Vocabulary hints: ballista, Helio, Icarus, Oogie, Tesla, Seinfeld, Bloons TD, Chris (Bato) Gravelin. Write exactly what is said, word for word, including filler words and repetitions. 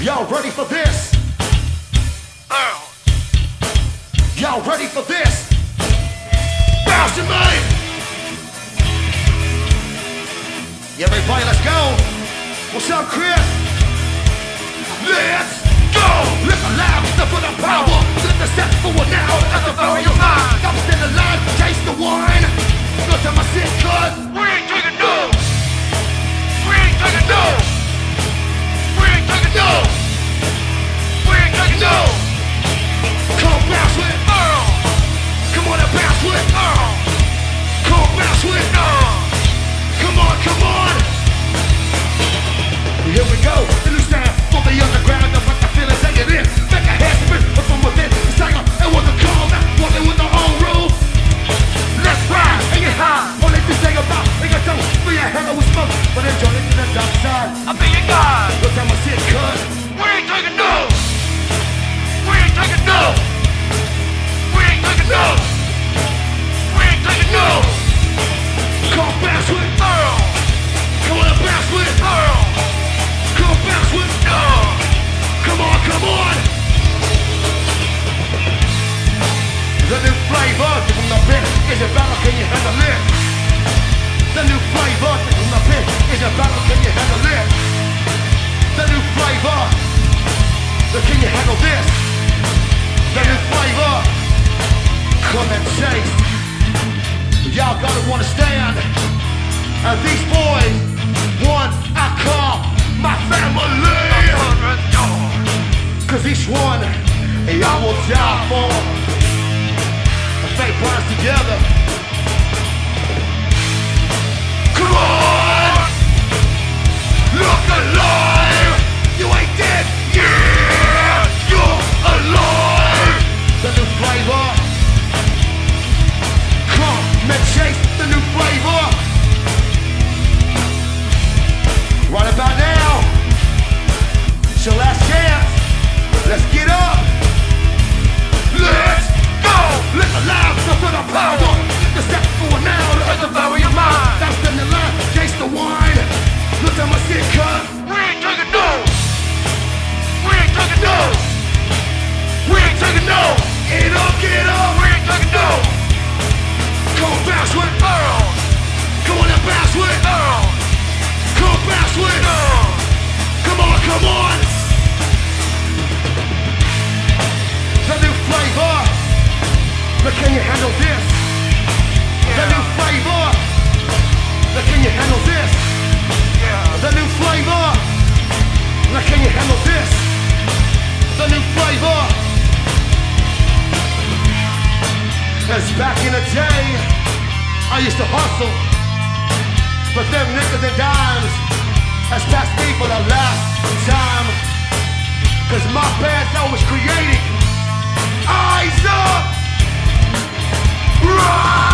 Y'all ready for this? Uh. Y'all ready for this? Bounce your mind! Everybody, let's go! What's up, Chris? Let's go! Live alive, step with the power! Flip the steps forward now, at the power of your mind! I'm still alive, chase the wine! No time I sit, cause we ain't drinking no! We ain't drinking no! We ain't drinking no! We ain't drinking no! Come bounce with Earl! Come on and bounce with Earl! Come bounce with Earl! Come on, come on! Here we go, the new sound from the underground. That's what the feeling's hanging in. Make a head spin up from within. It's like a, it was a call, not walking with our own rules. Let's ride and get high. Only this thing about make a dope. Feel your head with smoke, but enjoy it to the dark side. I'll be your guide. Look how my shit cut. We ain't taking no. We ain't taking no. We ain't taking no. We ain't taking no. Come bounce with Earl. Come on and bounce with Earl. Come bounce with Earl. Come on, come on. The new flavor from the pit is your battle, can you handle it? The new flavor from the pit is your battle, can you handle it? The new flavor, the can you handle this? The new flavor, come and chase. Y'all gotta wanna stand, and these boys want I call my family, cause each one I will die for. And fate binds together. Come on, look alive. You ain't dead yet. You're alive. The new flavor. Come and chase the new flavor. Right about now. It's your last chance, let's get up. Let's go! Live alive, no for the power. The step forward now, let the power of your mind. Stop standing in line, chase the wine. Look at my sick cut. We ain't taking no. We ain't taking no. We ain't taking no. Get up, get up. We ain't taking no. Come bounce with Earl. Come on and bounce with Earl. Come bounce with Earl. Come on, come on! The new flavor, but can you handle this? Yeah. The new flavor, but can you handle this? Yeah. The new flavor, but can you handle this? The new flavor. Cause back in the day, I used to hustle, but them nickels and dimes has passed me for the last time. Cause my past I was creating eyes up. Rise!